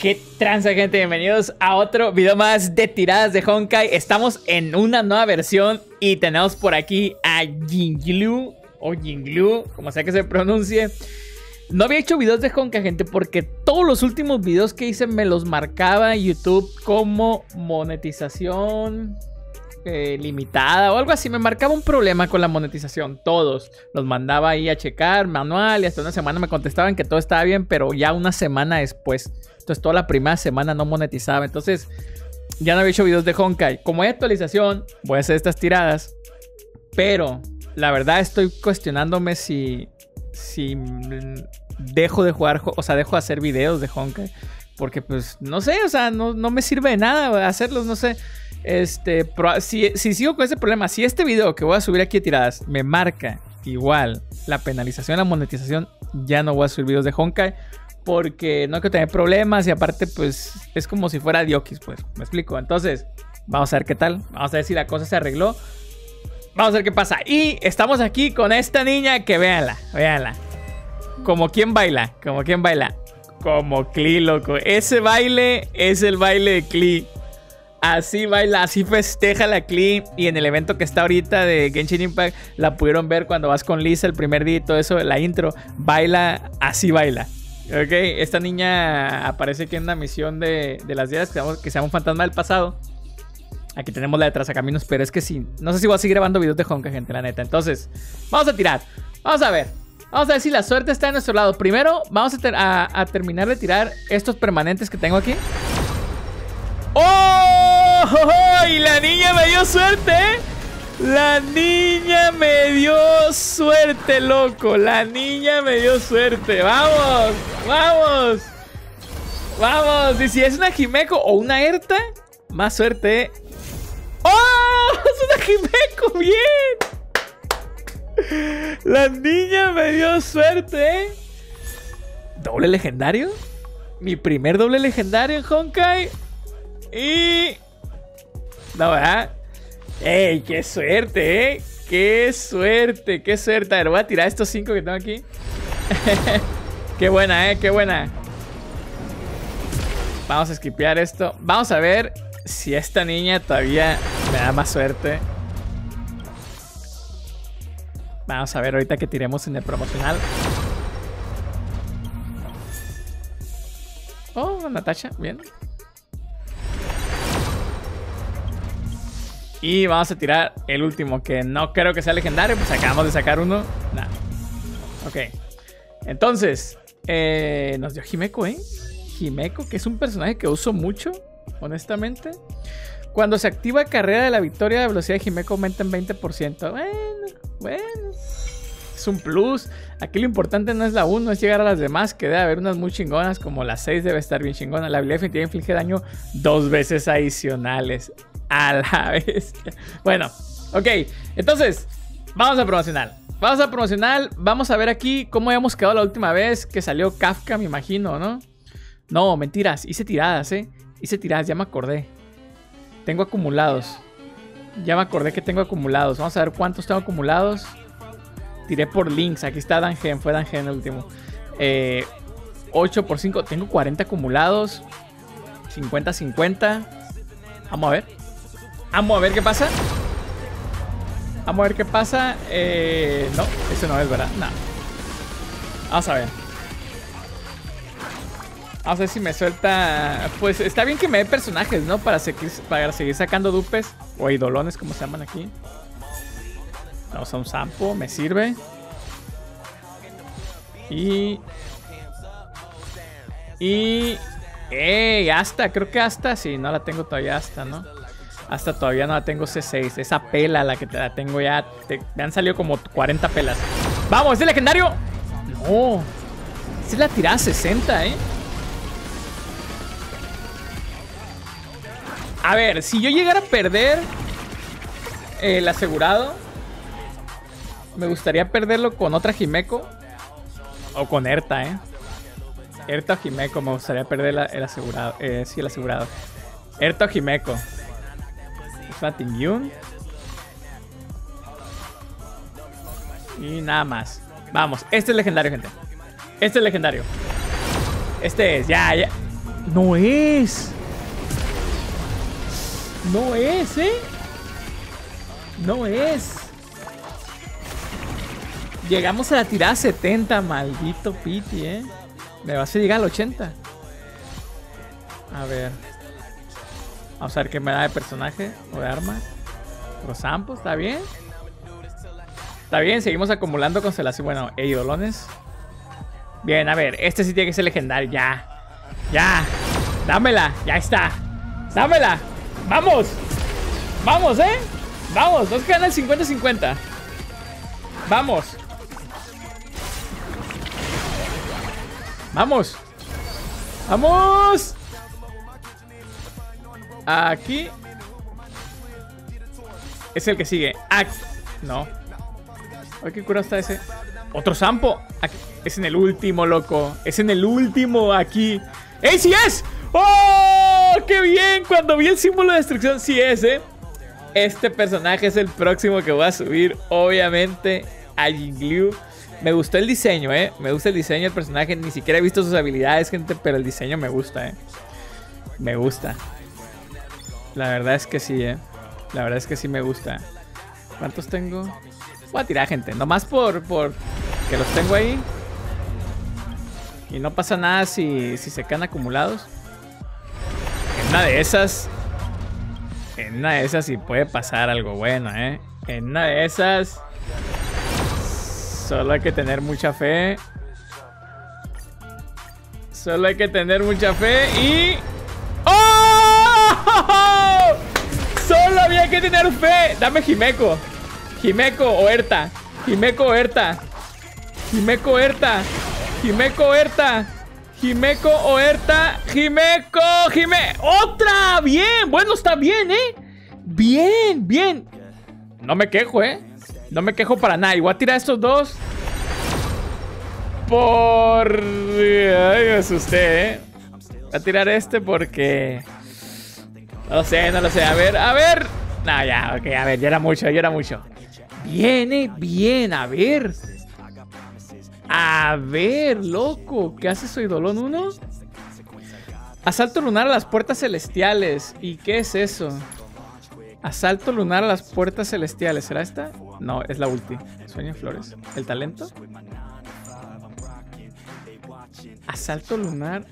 Qué transa, gente, bienvenidos a otro video más de tiradas de Honkai. Estamos en una nueva versión y tenemos por aquí a Jingliu o Jingliu, como sea que se pronuncie. No había hecho videos de Honkai, gente, porque todos los últimos videos que hice me los marcaba YouTube como monetización limitada o algo así. Me marcaba un problema con la monetización. Todos los mandaba ahí a checar manual y hasta una semana me contestaban que todo estaba bien, pero ya una semana después, entonces toda la primera semana no monetizaba. Entonces ya no había hecho videos de Honkai. Como hay actualización, voy a hacer estas tiradas, pero la verdad estoy cuestionándome si dejo de jugar, o sea, dejo de hacer videos de Honkai, porque pues no sé, o sea, no me sirve de nada hacerlos, no sé. Si sigo con ese problema, si este video que voy a subir aquí de tiradas me marca igual la penalización, la monetización, ya no voy a subir videos de Honkai porque no quiero tener problemas. Y aparte pues es como si fuera Diokis, pues, me explico. Entonces vamos a ver qué tal, vamos a ver si la cosa se arregló, vamos a ver qué pasa. Y estamos aquí con esta niña que véanla, como quien baila, como Klee, loco. Ese baile es el baile de Klee. Así baila, así festeja la Klee. Y en el evento que está ahorita de Genshin Impact, la pudieron ver cuando vas con Lisa el primer día y todo eso, la intro. Baila, así baila. Ok, esta niña aparece aquí en una misión de las días que se llama un fantasma del pasado. Aquí tenemos la de trazacaminos, pero es que sí, no sé si voy a seguir grabando videos de Honkai, gente, la neta. Entonces, vamos a tirar, vamos a ver si la suerte está de nuestro lado. Primero, vamos a terminar de tirar estos permanentes que tengo aquí. ¡Oh! Y la niña me dio suerte, ¿eh? La niña me dio suerte, loco. La niña me dio suerte. Vamos, vamos, vamos. Y si es una Himeko o una Herta, más suerte, ¿eh? ¡Oh! ¡Es una Himeko! ¡Bien! La niña me dio suerte, ¿eh? ¿Doble legendario? Mi primer doble legendario en Honkai. Y... no, ¿verdad? ¡Ey! ¡Qué suerte, eh! ¡Qué suerte! ¡Qué suerte! A ver, voy a tirar estos 5 que tengo aquí. ¡Qué buena, eh! ¡Qué buena! Vamos a skipear esto. Vamos a ver si esta niña todavía me da más suerte. Vamos a ver ahorita que tiremos en el promocional. Oh, Natacha, bien. Y vamos a tirar el último, que no creo que sea legendario, pues acabamos de sacar uno. Nada. Ok. Entonces, nos dio Himeko, ¿eh? Himeko, que es un personaje que uso mucho, honestamente. Cuando se activa carrera de la victoria, la velocidad de Himeko aumenta en 20%. Bueno. Es un plus. Aquí lo importante no es la 1, es llegar a las demás, que debe haber unas muy chingonas, como la 6 debe estar bien chingona. La habilidad definitiva inflige daño 2 veces adicionales. A la bestia. Bueno, ok. Entonces, vamos a promocional. Vamos a ver aquí cómo habíamos quedado la última vez que salió Kafka, me imagino, ¿no? No, mentiras. Hice tiradas, ¿eh? Hice tiradas, ya me acordé. Tengo acumulados. Vamos a ver cuántos tengo acumulados. Tiré por links. Aquí está Dan Heng. Fue Dan Heng el último. 8 por 5. Tengo 40 acumulados. 50-50. Vamos a ver. Vamos a ver qué pasa. No, eso no es verdad. No. Vamos a ver. Vamos a ver si me suelta. Pues está bien que me dé personajes, ¿no? Para seguir sacando dupes o idolones, como se llaman aquí. Vamos a un Sampo, me sirve. Y... ¡Ey! Asta, creo que Asta. Sí, no la tengo todavía Asta, ¿no? Hasta todavía no la tengo C6. Esa pela la que te la tengo ya. Me han salido como 40 pelas. ¡Vamos! ¿Es el legendario? No. Esa es la tirada 60, ¿eh? A ver, si yo llegara a perder el asegurado, me gustaría perderlo con otra Himeko o con Herta, ¿eh? Herta o Himeko, me gustaría perder el asegurado. Sí, el asegurado. Herta o Himeko. Y nada más. Vamos, este es legendario, gente. Este es legendario. Este es, ya, ya. No es. No es, ¿eh? No es. Llegamos a la tirada 70, maldito Pity, ¿eh? Me va a hacer llegar al 80. A ver. Vamos a ver qué me da de personaje o de arma. Los Sampo, ¿está bien? Está bien, seguimos acumulando constelaciones. Bueno, idolones. Bien, a ver, este sí tiene que ser legendario. Ya, ya. Dámela, ya está. Dámela. Vamos. Vamos, ¿eh? Vamos, nos quedan el 50-50. Vamos. Vamos. Vamos. Aquí. Es el que sigue. Aquí. No. ¿Qué cura está ese? Otro Sampo. Aquí. Es en el último, loco. Es en el último aquí. ¡Ey, sí es! ¡Oh! ¡Qué bien! Cuando vi el símbolo de destrucción, sí es, ¿eh? Este personaje es el próximo que voy a subir, obviamente, a Jingliu. Me gustó el diseño, ¿eh? Me gusta el diseño del personaje. Ni siquiera he visto sus habilidades, gente, pero el diseño me gusta, ¿eh? Me gusta. La verdad es que sí, ¿eh? La verdad es que sí me gusta. ¿Cuántos tengo? Voy a tirar, gente. Nomás por que los tengo ahí. Y no pasa nada si se quedan acumulados. En una de esas... En una de esas sí puede pasar algo bueno, ¿eh? En una de esas... Solo hay que tener mucha fe. Solo hay que tener mucha fe y... ¡Oh! Solo había que tener fe. Dame Himeko. Himeko o Herta. Himeko o Herta. Himeko o Herta. Himeko o Herta. Himeko o Herta. Himeko, ¡otra! ¡Bien! Bueno, está bien, ¿eh? Bien, bien. No me quejo, ¿eh? No me quejo para nada. Y voy a tirar estos dos. Por... Ay, me asusté, ¿eh? Voy a tirar este porque... No lo sé, no lo sé. A ver, a ver. No, ya, ok, a ver. Ya era mucho, ya era mucho. Bien, ¿eh? Bien, a ver. A ver, loco, ¿qué hace su idolón 1? Asalto lunar a las puertas celestiales. ¿Y qué es eso? Asalto lunar a las puertas celestiales. ¿Será esta? No, es la ulti. Sueño en flores. ¿El talento? Asalto lunar.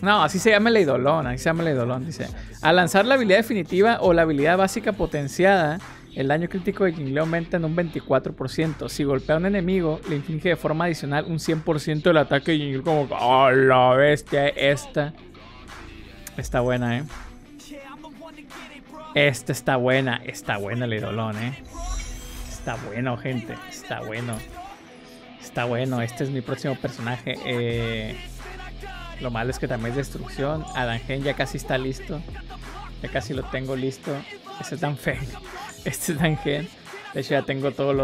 No, así se llama el idolón. Así se llama el idolón. Dice: al lanzar la habilidad definitiva o la habilidad básica potenciada, el daño crítico de Jingliu aumenta en un 24%. Si golpea a un enemigo, le inflige de forma adicional un 100% del ataque de Jingliu. Como, oh, la bestia. Esta está buena, ¿eh? Esta está buena. Está bueno el idolón, ¿eh? Está bueno, gente. Está bueno. Está bueno. Este es mi próximo personaje. Lo malo es que también es destrucción. Dan Heng ya casi está listo. Ya casi lo tengo listo. Este es Dan Heng. Este es Dan Heng. De hecho, ya tengo todos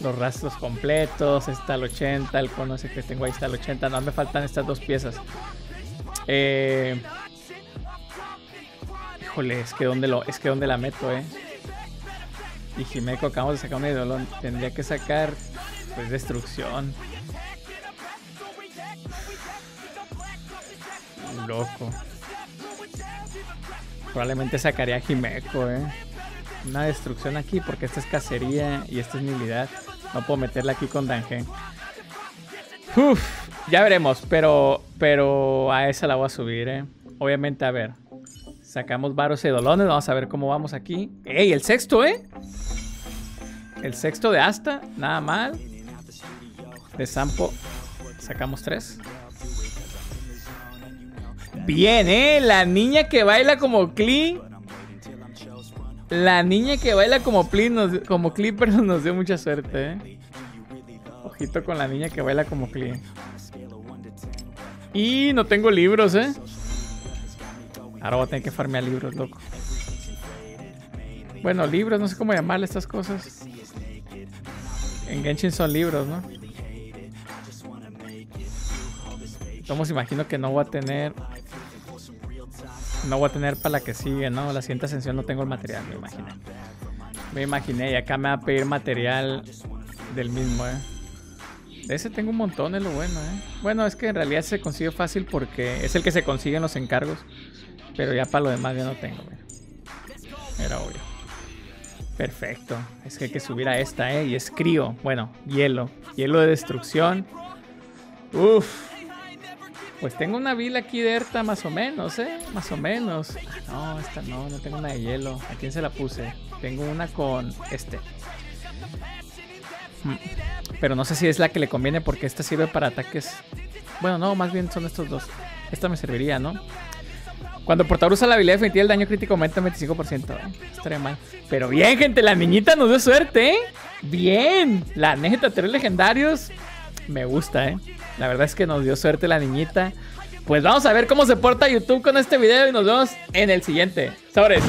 los rastros completos. Está al 80. El cono ese que tengo ahí está al 80. No me faltan estas dos piezas. Híjole, es que dónde la meto, eh. Y Himeko, acabamos de sacar un idolón. Tendría que sacar, pues, destrucción. Loco. Probablemente sacaría a Himeko, eh. Una destrucción aquí porque esta es cacería y esta es mi habilidad. No puedo meterla aquí con Dan Heng. Uf, ya veremos, pero a esa la voy a subir, eh. Obviamente, a ver. Sacamos varios idolones, vamos a ver cómo vamos aquí. ¡Ey, el sexto, eh! El sexto de Asta, nada mal. De Sampo sacamos 3. Bien, eh. La niña que baila como Klee. La niña que baila como Klee, pero nos dio mucha suerte, ¿eh? Ojito con la niña que baila como Klee. Y no tengo libros, ¿eh? Ahora voy a tener que farmear libros, loco. Bueno, libros, no sé cómo llamarle estas cosas. En Genshin son libros, ¿no? Entonces imagino que no voy a tener... No voy a tener para la que sigue, ¿no? La siguiente ascensión no tengo el material, me imaginé. Me imaginé, y acá me va a pedir material del mismo, ¿eh? De ese tengo un montón, es lo bueno, ¿eh? Bueno, es que en realidad se consigue fácil porque es el que se consigue en los encargos. Pero ya para lo demás ya no tengo, mira. Era obvio. Perfecto. Es que hay que subir a esta, ¿eh? Y es crío. Bueno, hielo. Hielo de destrucción. Uf. Pues tengo una vila aquí de Herta más o menos, ¿eh? Más o menos. Ah, no, esta no, no tengo una de hielo. ¿A quién se la puse? Tengo una con este. Pero no sé si es la que le conviene porque esta sirve para ataques. Bueno, no, más bien son estos dos. Esta me serviría, ¿no? Cuando el portador usa la habilidad definitiva, el daño crítico aumenta 25%. Estaría mal. Pero bien, gente, la niñita nos dio suerte, ¿eh? Bien. La neta, 3 legendarios. Me gusta, ¿eh? La verdad es que nos dio suerte la niñita. Pues vamos a ver cómo se porta YouTube con este video y nos vemos en el siguiente. Sobres.